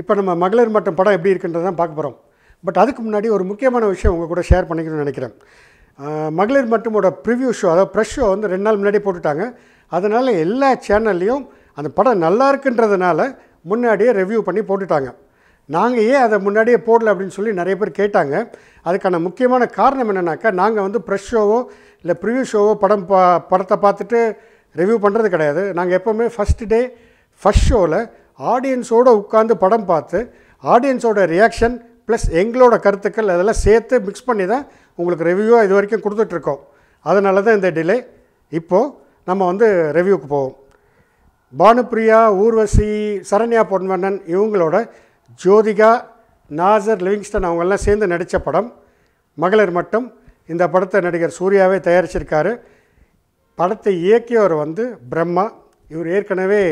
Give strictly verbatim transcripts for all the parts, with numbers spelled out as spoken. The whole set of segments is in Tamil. இப்போ நம்ம மகளிர் மட்டம் படம் எப்படி இருக்குன்றதை தான் பார்க்க போகிறோம். பட் அதுக்கு முன்னாடி ஒரு முக்கியமான விஷயம் உங்கள் கூட ஷேர் பண்ணிக்கணும்னு நினைக்கிறேன். மகளிர் மட்டமோட ப்ரிவ்யூ ஷோ, அதாவது ப்ரெஷ் ஷோ வந்து ரெண்டு நாள் முன்னாடி போட்டுட்டாங்க. அதனால் எல்லா சேனல்லையும் அந்த படம் நல்லா இருக்குன்றதுனால முன்னாடியே ரிவ்யூ பண்ணி போட்டுட்டாங்க. நாங்கள் ஏன் அதை முன்னாடியே போடல அப்படின்னு சொல்லி நிறைய பேர் கேட்டாங்க. அதுக்கான முக்கியமான காரணம் என்னென்னாக்கா, நாங்கள் வந்து ப்ரெஷ் ஷோவோ இல்லை ப்ரிவ்யூ ஷோவோ படம் பா படத்தை பார்த்துட்டு ரிவ்யூ பண்ணுறது கிடையாது. நாங்கள் எப்போவுமே ஃபஸ்ட்டு டே ஃபஸ்ட் ஷோவில் ஆடியன்ஸோடு உட்காந்து படம் பார்த்து ஆடியன்ஸோட ரியாக்ஷன் ப்ளஸ் எங்களோட கருத்துக்கள் அதெல்லாம் சேர்த்து மிக்ஸ் பண்ணி தான் உங்களுக்கு ரிவ்யூவாக இது வரைக்கும் கொடுத்துட்ருக்கோம். அதனால தான் இந்த டிலே. இப்போது நம்ம வந்து ரிவ்யூக்கு போவோம். பானுப்பிரியா, ஊர்வசி, சரண்யா, பொன்வண்ணன் இவங்களோட ஜோதிகா, நாசர், லிவிங்ஸ்டன் அவங்கெல்லாம் சேர்ந்து நடித்த படம் மகளிர் மட்டம். இந்த படத்தை நடிகர் சூர்யாவே தயாரிச்சிருக்காரு. படத்தை இயக்கியவர் வந்து பிரம்மா. இவர் ஏற்கனவே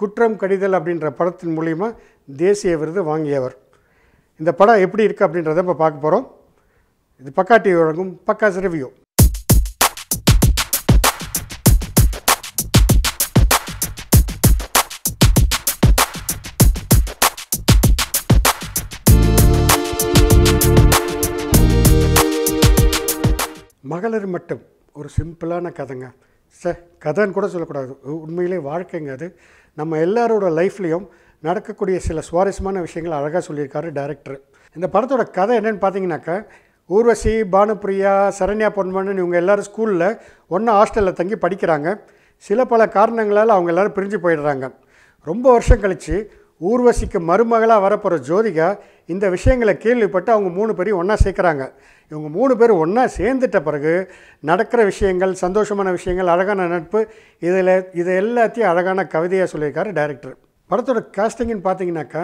குற்றம் கடிதல் அப்படின்ற படத்தின் மூலிமா தேசிய விருது வாங்கியவர். இந்த படம் எப்படி இருக்குது அப்படின்றத இப்போ பார்க்க போகிறோம். இது பக்காட்டி வழங்கும் பக்காஸ் ரிவ்யூ. மகளிர் மட்டும் ஒரு சிம்பிளான கதைங்க. ச கதைன்னு கூட சொல்லக்கூடாது, உண்மையிலே வாழ்க்கைங்க. அது நம்ம எல்லாரோட லைஃப்லேயும் நடக்கக்கூடிய சில சுவாரஸ்யமான விஷயங்கள் அழகாக சொல்லியிருக்காரு டைரக்டர். இந்த படத்தோட கதை என்னென்னு பார்த்தீங்கன்னாக்கா, ஊர்வசி, பானுப்பிரியா, சரண்யா, பொன்வண்ணன் இவங்க எல்லோரும் ஸ்கூலில் ஒன்றா ஹாஸ்டலில் தங்கி படிக்கிறாங்க. சில பல காரணங்களால் அவங்க எல்லோரும் பிரிஞ்சு போயிடுறாங்க. ரொம்ப வருஷம் கழித்து ஊர்வசிக்கு மருமகளாக வரப்போகிற ஜோதிகா இந்த விஷயங்களை கேள்விப்பட்டு அவங்க மூணு பேரையும் ஒன்றா சேர்க்குறாங்க. இவங்க மூணு பேர் ஒன்றா சேர்ந்துட்ட பிறகு நடக்கிற விஷயங்கள், சந்தோஷமான விஷயங்கள், அழகான நட்பு, இதில் இது எல்லாத்தையும் அழகான கவிதையாக சொல்லியிருக்காரு டைரக்டர். படத்தோட காஸ்டிங்னு பார்த்தீங்கன்னாக்கா,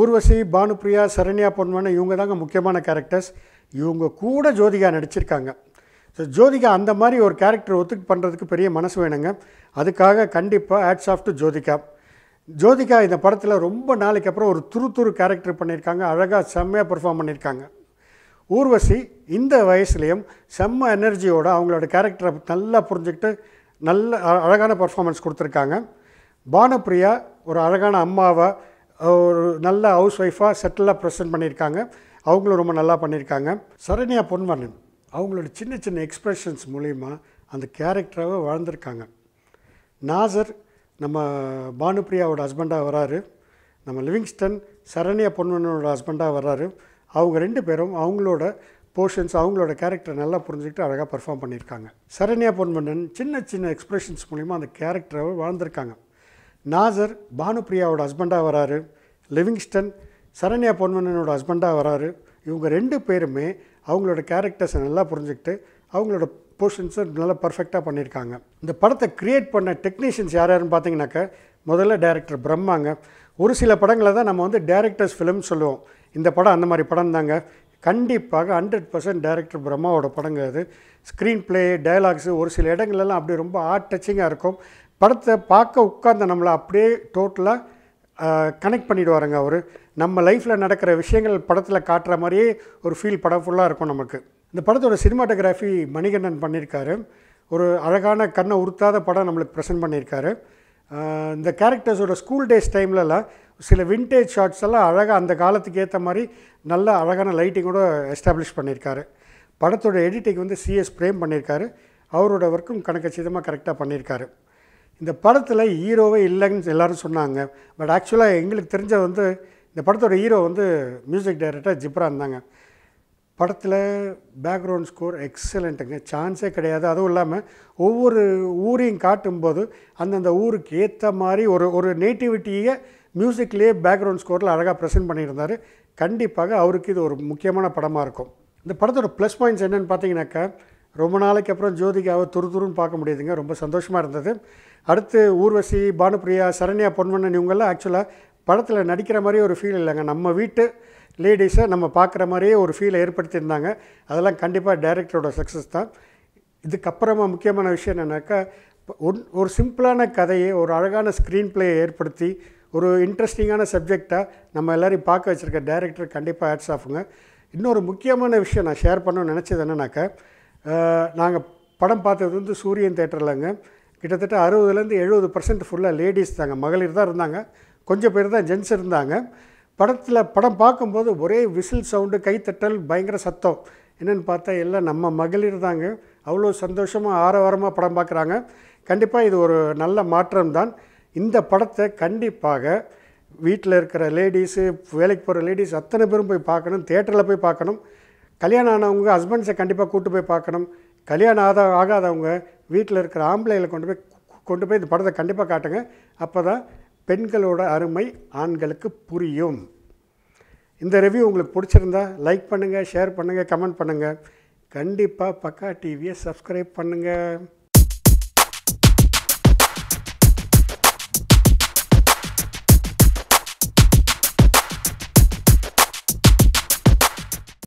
ஊர்வசி, பானுப்பிரியா, சரண்யா, பொன்வண்ணன் இவங்க தாங்க முக்கியமான கேரக்டர்ஸ். இவங்க கூட ஜோதிகா நடிச்சிருக்காங்க. ஸோ ஜோதிகா அந்த மாதிரி ஒரு கேரக்டர் ஒத்துக்கு பண்ணுறதுக்கு பெரிய மனசு வேணுங்க. அதுக்காக கண்டிப்பாக hats off to Jyothika. Jyothika இந்த படத்தில் ரொம்ப நாளைக்கு அப்புறம் ஒரு துரு துரு கேரக்டர் பண்ணியிருக்காங்க. அழகாக செம்மையாக பெர்ஃபார்ம் பண்ணியிருக்காங்க. ஊர்வசி இந்த வயசுலேயும் செம்ம எனர்ஜியோடு அவங்களோட கேரக்டரை நல்லா புரிஞ்சுக்கிட்டு நல்ல அழகான பர்ஃபார்மன்ஸ் கொடுத்துருக்காங்க. பானுப்பிரியா ஒரு அழகான அம்மாவை, ஒரு நல்ல ஹவுஸ் ஒய்ஃபாக செட்டிலாக ப்ரெசென்ட் பண்ணியிருக்காங்க. அவங்களும் ரொம்ப நல்லா பண்ணியிருக்காங்க. சரண்யா, பொன்வண்ணன் அவங்களோட சின்ன சின்ன எக்ஸ்ப்ரெஷன்ஸ் மூலிமா அந்த கேரக்டராகவே வாழ்ந்திருக்காங்க. நாசர் நம்ம பானுப்பிரியாவோட ஹஸ்பண்டாக வராரு. நம்ம லிவிங்ஸ்டன் சரண்யா, பொன்வண்ணனோட ஹஸ்பண்டாக வராரு. அவங்க ரெண்டு பேரும் அவங்களோட போர்ஷன்ஸ், அவங்களோட கேரக்டரை நல்லா புரிஞ்சுக்கிட்டு அழகாக பெர்ஃபார்ம் பண்ணியிருக்காங்க. சரண்யா, பொன்வண்ணன் சின்ன சின்ன எக்ஸ்ப்ரெஷன்ஸ் மூலிமா அந்த கேரக்டராகவே வாழ்ந்திருக்காங்க. நாசர் பானுப்பிரியாவோட ஹஸ்பண்டாக வராரு. லிவிங்ஸ்டன் சரண்யா, பொன்வண்ணனோட ஹஸ்பண்டாக வராரு. இவங்க ரெண்டு பேருமே அவங்களோட கேரக்டர்ஸை நல்லா புரிஞ்சுக்கிட்டு அவங்களோட போர்ஷன்ஸை நல்லா பர்ஃபெக்டாக பண்ணியிருக்காங்க. இந்த படத்தை க்ரியேட் பண்ண டெக்னீஷியன்ஸ் யார் யாருன்னு பார்த்தீங்கன்னாக்கா, முதல்ல டேரக்டர் பிரம்மாங்க. ஒரு சில படங்களை தான் நம்ம வந்து டேரக்டர்ஸ் ஃபிலிம்னு சொல்லுவோம். இந்த படம் அந்த மாதிரி படம் தாங்க. கண்டிப்பாக ஹண்ட்ரட் பர்சன்ட் டேரக்டர் பிரம்மாவோட படங்க அது. ஸ்க்ரீன் ப்ளே, டயலாக்ஸு ஒரு சில இடங்கள்லாம் அப்படியே ரொம்ப ஹார்ட் டச்சிங்காக இருக்கும். படத்தை பார்க்க உட்கார்ந்த நம்மளை அப்படியே டோட்டலாக கனெக்ட் பண்ணிவிடுவாருங்க அவர். நம்ம லைஃப்பில் நடக்கிற விஷயங்கள் படத்தில் காட்டுற மாதிரியே ஒரு ஃபீல் படம் ஃபுல்லாக இருக்கும் நமக்கு. இந்த படத்தோட சினிமாட்டோகிராஃபி மணிகண்டன் பண்ணியிருக்காரு. ஒரு அழகான கண்ணை உறுத்தாத படம் நம்மளுக்கு ப்ரெசென்ட் பண்ணியிருக்காரு. இந்த கேரக்டர்ஸோட ஸ்கூல் டேஸ் டைம்லலாம் சில விண்டேஜ் ஷாட்ஸ் எல்லாம் அழகாக அந்த காலத்துக்கு ஏற்ற மாதிரி நல்ல அழகான லைட்டிங்கோடு எஸ்டாப்ளிஷ் பண்ணியிருக்காரு. படத்தோட எடிட்டிங் வந்து சிஎஸ் பிரேம் பண்ணியிருக்காரு. அவரோட ஒர்க்கும் கணக்கச்சிதமாக கரெக்டாக பண்ணியிருக்காரு. இந்த படத்தில் ஹீரோவே இல்லைன்னு எல்லோரும் சொன்னாங்க. பட் ஆக்சுவலாக எங்களுக்கு தெரிஞ்சது வந்து இந்த படத்தோட ஹீரோ வந்து மியூசிக் டைரக்டர் ஜிப்ரான் தாங்க. படத்தில் பேக்ரவுண்ட் ஸ்கோர் எக்ஸலண்ட்டுங்க, சான்ஸே கிடையாது. அதுவும் இல்லாமல் ஒவ்வொரு ஊரையும் காட்டும்போது அந்தந்த ஊருக்கு ஏற்ற மாதிரி ஒரு ஒரு நேட்டிவிட்டியை மியூசிக்லேயே பேக்ரவுண்ட் ஸ்கோரில் அழகாக ப்ரெசென்ட் பண்ணியிருந்தார். கண்டிப்பாக அவருக்கு இது ஒரு முக்கியமான படமாக இருக்கும். இந்த படத்தோட ப்ளஸ் பாயிண்ட்ஸ் என்னென்னு பார்த்தீங்கன்னாக்கா, ரொம்ப நாளைக்கு அப்புறம் ஜோதிகாவை துருதுருன்னு பார்க்க முடியுதுங்க. ரொம்ப சந்தோஷமாக இருந்தது. அடுத்து ஊர்வசி, பானுப்பிரியா, சரண்யா, பொன்வண்ணன் இவங்கெல்லாம் ஆக்சுவலாக படத்தில் நடிக்கிற மாதிரியே ஒரு ஃபீல் இல்லைங்க. நம்ம வீட்டு லேடிஸை நம்ம பார்க்குற மாதிரியே ஒரு ஃபீலை ஏற்படுத்தியிருந்தாங்க. அதெல்லாம் கண்டிப்பாக டைரக்டரோட சக்ஸஸ் தான். இதுக்கப்புறமா முக்கியமான விஷயம் என்னென்னாக்கா, ஒன் ஒரு சிம்பிளான கதையை ஒரு அழகான ஸ்க்ரீன் பிளேயை ஏற்படுத்தி ஒரு இன்ட்ரெஸ்டிங்கான சப்ஜெக்டாக நம்ம எல்லோரையும் பார்க்க வச்சுருக்க டைரக்டர் கண்டிப்பாக ஹேட்ஸ் ஆஃப்ங்க. இன்னொரு முக்கியமான விஷயம் நான் ஷேர் பண்ணணும்னு நினச்சது என்னென்னாக்கா, நாங்கள் படம் பார்த்தது வந்து சூரியன் தேட்டரில்ங்க. கிட்டத்தட்ட அறுபதுலேருந்து எழுபது பர்சன்ட் ஃபுல்லாக லேடிஸ் தாங்க, மகளிர் தான் இருந்தாங்க. கொஞ்சம் பேர் தான் ஜென்ஸ் இருந்தாங்க. படத்தில் படம் பார்க்கும்போது ஒரே விசில் சவுண்டு, கைத்தட்டல், பயங்கர சத்தம். என்னென்னு பார்த்தா எல்லாம் நம்ம மகளிர் தாங்க அவ்வளோ சந்தோஷமாக ஆரவாரமாக படம் பார்க்குறாங்க. கண்டிப்பாக இது ஒரு நல்ல மாற்றம்தான். இந்த படத்தை கண்டிப்பாக வீட்டில் இருக்கிற லேடிஸு, வேலைக்கு போகிற லேடிஸ் அத்தனை பேரும் போய் பார்க்கணும். தியேட்டரில் போய் பார்க்கணும். கல்யாணம் ஆனவங்க ஹஸ்பண்ட்ஸை கண்டிப்பாக கூட்டு போய் பார்க்கணும். கல்யாணம் ஆக ஆகாதவங்க வீட்டில் இருக்கிற ஆம்பளைகளை கொண்டு போய் கொண்டு போய் இந்த படத்தை கண்டிப்பாக காட்டுங்க. அப்போ தான் பெண்களோட அருமை ஆண்களுக்கு புரியும். இந்த ரிவ்யூ உங்களுக்கு பிடிச்சிருந்தா லைக் பண்ணுங்கள், ஷேர் பண்ணுங்கள், கமெண்ட் பண்ணுங்கள். கண்டிப்பாக பக்கா டிவியை சப்ஸ்கிரைப் பண்ணுங்கள்.